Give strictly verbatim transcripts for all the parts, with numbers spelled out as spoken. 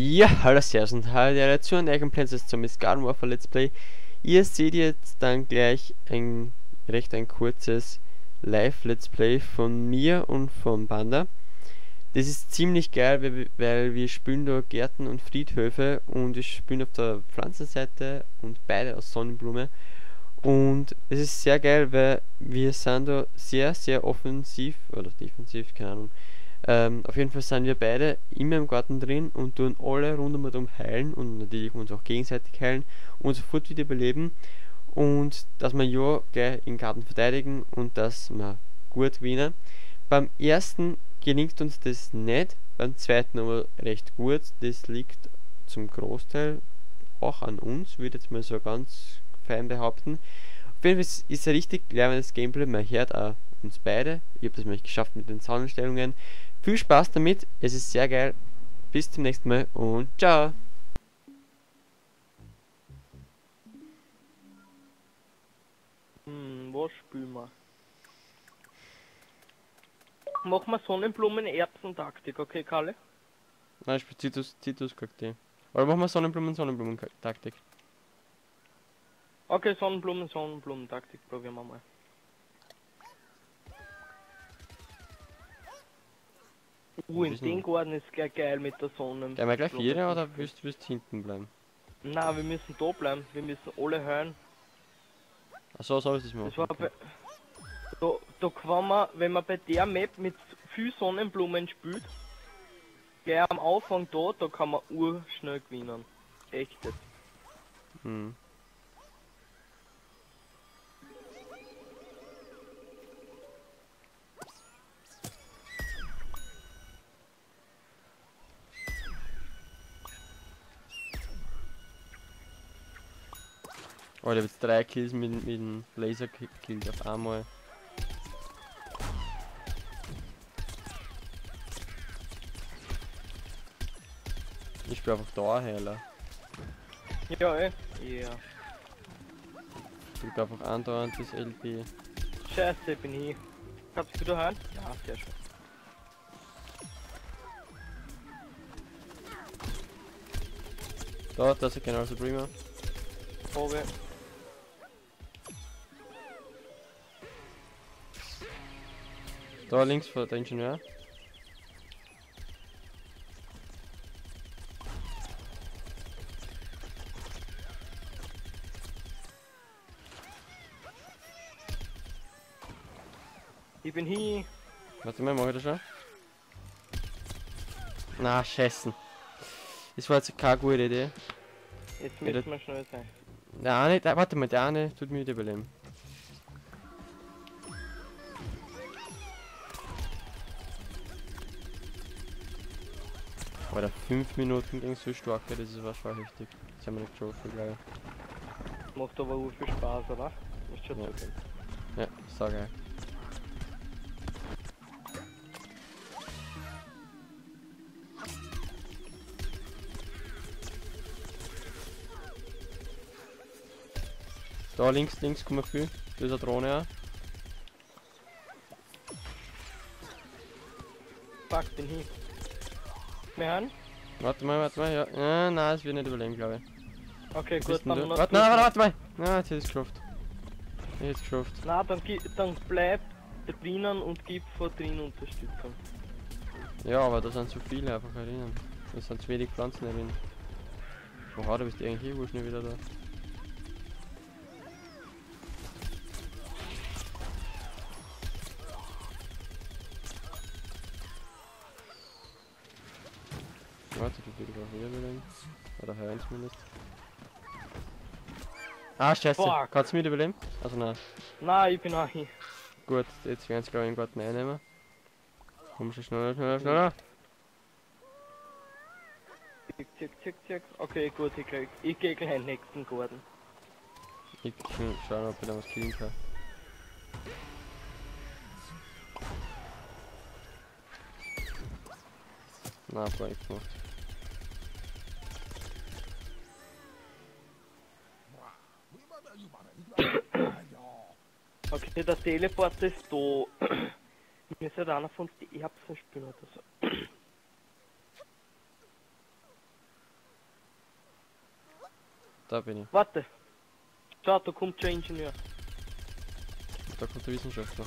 Ja, hallo Servus und hallo der zu einem Plants versus. Zombies: Garden Warfare Let's Play. Ihr seht jetzt dann gleich ein recht ein kurzes Live Let's Play von mir und von Panda. Das ist ziemlich geil, weil, weil wir spielen da Gärten und Friedhöfe und ich spiele auf der Pflanzenseite und beide aus Sonnenblumen. Und es ist sehr geil, weil wir sind da sehr, sehr offensiv oder defensiv, keine Ahnung. Ähm, auf jeden Fall sind wir beide immer im Garten drin und tun alle rundum heilen und natürlich uns auch gegenseitig heilen und sofort wieder beleben. Und dass wir ja gleich im Garten verteidigen und dass wir gut gewinnen. Beim ersten gelingt uns das nicht, beim zweiten aber recht gut. Das liegt zum Großteil auch an uns, würde ich jetzt mal so ganz fein behaupten. Auf jeden Fall ist es richtig klar, wenn das Gameplay mal hört, auch uns beide. Ich habe das mal geschafft mit den Soundeinstellungen. Viel Spaß damit, es ist sehr geil. Bis zum nächsten Mal und ciao! Hm, was spielen wir? Machen wir Sonnenblumen-Erbsen-Taktik, okay, Kalle? Nein, ich spiele Zitrus-Cocktail. Oder machen wir Sonnenblumen-Sonnenblumen-Taktik? Okay, Sonnenblumen-Sonnenblumen-Taktik probieren wir mal. Uh, in den Garten ist gleich geil mit der Sonne. Gehen wir gleich jeder oder willst du hinten bleiben? Nein, wir müssen da bleiben, wir müssen alle hören. Achso, so ist es mal. Da, da kann man, wenn man bei der Map mit viel Sonnenblumen spielt, gleich am Anfang da, da kann man urschnell gewinnen. Echt jetzt. Hm. Oh, da wird's drei Kills mit, mit dem Laser-Kill auf einmal. Ich spiel einfach da heiler. Ja, ey. Ja. Ich drück einfach andauernd das L P. Scheiße, bin ich. Kannst du wieder hören? Ja, sehr schön. Da, das ist genau so prima. Probe. Da links vor der Ingenieur. Ich bin hier. Warte mal, mach ich das schon? Na, scheißen. Das war jetzt keine gute Idee. Jetzt müssen wir schnell sein. Der eine, der, warte mal, der eine tut mir wieder beleben. Alter, fünf Minuten gegen so starke, das ist wahrscheinlich richtig. Das haben wir nicht geschafft, geil. Macht aber auch viel Spaß, oder? Ist schon so geil. Ja, ist auch geil. Da links, links kommen viel, da ist eine Drohne auch. Fuck, bin hier. Mehr an? Warte mal, warte mal, ja. Ah, nein, es wird nicht überleben, glaube ich. Okay, gut, dann noch. Warte, nein, warte, warte mal! Nein, jetzt ist es geschafft. Jetzt ist es geschafft. Nein, dann, dann bleib drinnen und gib von drinnen Unterstützung. Ja, aber da sind zu viele einfach drinnen. Da sind zu wenig Pflanzen drin. Oha, da bist du eigentlich eh wohl schnell wieder da. Warte, die will ich auch wieder beleben. Oder hören zumindest. Ah, scheiße. Fuck. Kannst du mich überleben? Also nein. Nein, ich bin auch hier. Gut, jetzt werden sie glaube ich im Garten einnehmen. Komm schon schneller, schneller, schneller. Zick, zick, zick, zick. Okay, gut, ich, ich gehe gleich in den nächsten Garten. Ich kann schauen, ob ich da was killen kann. Na, voll gemacht. Okay, der Teleport ist da. Mir sollte einer von uns die Erbsen spielen oder so. Da bin ich. Warte. Schau, da kommt schon Ingenieur. Da kommt der Wissenschaftler.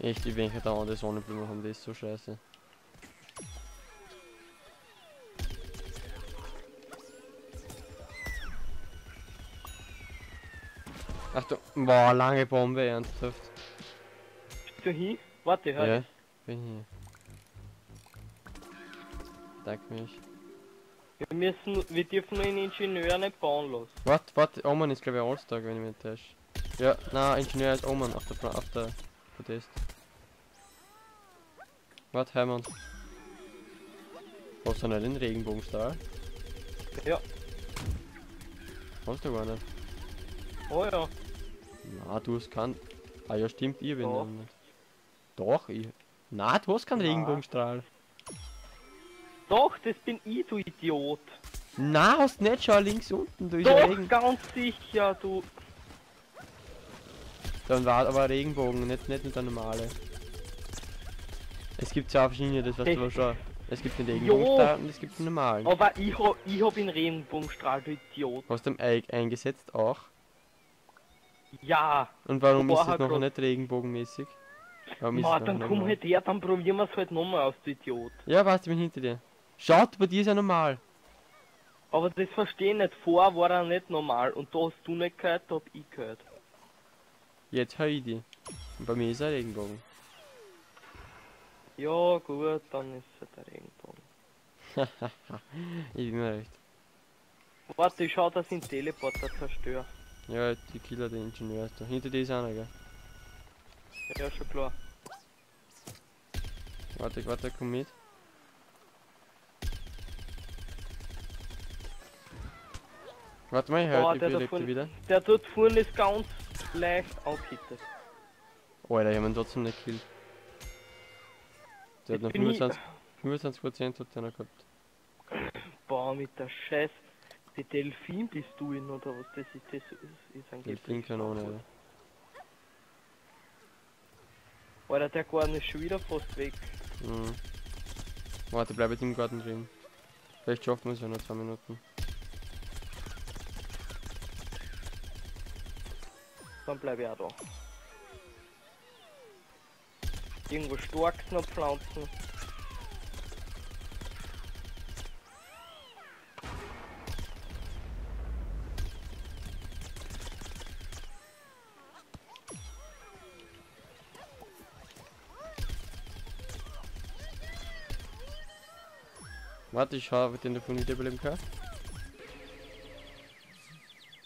Echt, die Wenker dauernde Sonnenblumen haben, das ist so scheiße. Ach du, boah, lange Bombe, ernsthaft. Bist du hier? Warte, hör. Ja, ich bin hier. Danke mich. Wir müssen, wir dürfen den Ingenieur nicht bauen lassen. Warte, warte, Oman ist glaube ich Allstar, wenn ich mich täusche. Ja, na, Ingenieur ist Oman auf der Plan, auf der Protest. Warte, Heimann. Hast du nicht den Regenbogenstar? Ja. Hast du gar nicht? Oh ja. Na, du hast keinen... Ah ja stimmt, ich bin doch. Nicht. Doch, ich... Na, du hast keinen Regenbogenstrahl. Doch, das bin ich, du Idiot. Na, hast nicht, schau links unten, du ist doch, Regen... ganz sicher, du... Dann war aber Regenbogen, nicht, nicht mit der normale. Es gibt zwei verschiedene, das weißt du schon. Es gibt den Regenbogenstrahl und es gibt den normalen. Aber ich hab, ich hab den Regenbogenstrahl, du Idiot. Hast du ihn e eingesetzt auch? Ja! Und warum ist das noch nicht regenbogenmäßig? Warum ist das noch nicht? Dann komm halt her, dann probieren wir es halt nochmal aus, du Idiot. Ja, weißt du, ich bin hinter dir. Schaut, bei dir ist ja normal. Aber das verstehe ich nicht, vorher war er nicht normal und da hast du nicht gehört, da hab ich gehört. Jetzt höre ich dich. Und bei mir ist er Regenbogen. Ja, gut, dann ist er der Regenbogen. Hahaha, ich bin mir recht. Warte, ich schau, dass ich den Teleporter zerstöre. Ja, die Killer, der Ingenieur ist da. Hinter dir ist einer, gell? Ja, schon klar. Warte, warte, komm mit. Warte mal, ich höre die Projekte wieder. Der dort vorne ist ganz leicht aufgehittet. Oh, Alter, ich hab ihn trotzdem nicht gekillt. Der hat noch fünfundzwanzig Prozent hat der noch gehabt. Boah, mit der Scheiße. Die Delfin bist du in oder was das ist, das ist, ist angeblich. Delfinkanone, oder? Alter, der Garten ist schon wieder fast weg. Mhm. Warte, bleib jetzt im Garten drin. Vielleicht schaffen wir es ja noch zwei Minuten. Dann bleib ich auch da. Irgendwo starkes noch pflanzen. Warte, ich habe den davon wieder überleben können.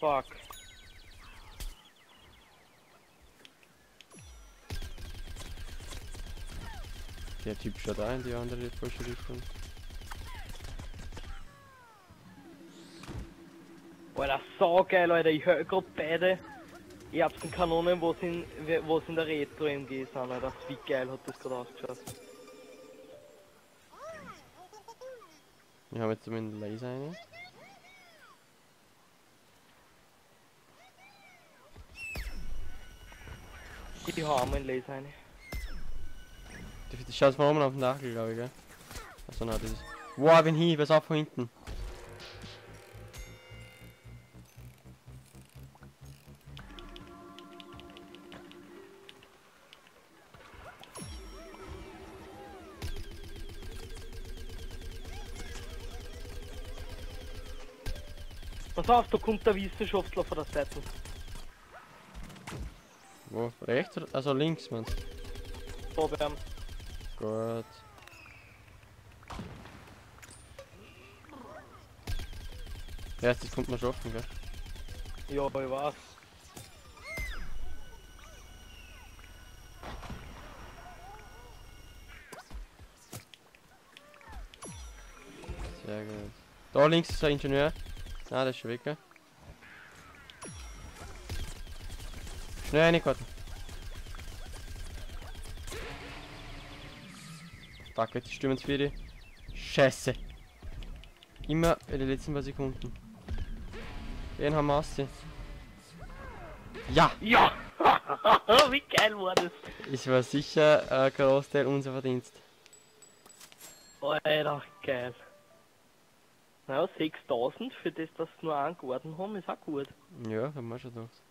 Fuck. Der Typ schaut ein, die andere die falsche Richtung. Alter, so geil, Leute, ich höre gerade beide. Ich hab's den Kanonen, was in, was in der Retro-M G sind, Alter. Wie geil hat das gerade ausgeschaut. Wir haben jetzt zumindest einen Laser rein. Ich habe einen Laser rein. Ich schaue mal oben auf den Dachel, glaube ich, gell? Achso, nein, das ist... Wow, ich bin hier, pass auf, von hinten. Pass auf, da kommt der Wissenschaftler von der Seite. Wo? Rechts oder? Also links, meinst du? Da beim. Gut. Ja, das kommt man schaffen, gell? Ja, aber ich weiß. Sehr gut. Da links ist der Ingenieur. Ah, das ist schon weg, gell? Schnell reinkarten. Fuck, jetzt stürmen wir die. Scheiße. Immer in den letzten paar Sekunden. Den haben wir aus. Ja! Ja! Wie geil war das? Ich war sicher, äh, Großteil unser Verdienst. Alter, geil. Naja, sechstausend, für das, dass sie nur einen Garten haben, ist auch gut. Ja, haben wir schon gedacht.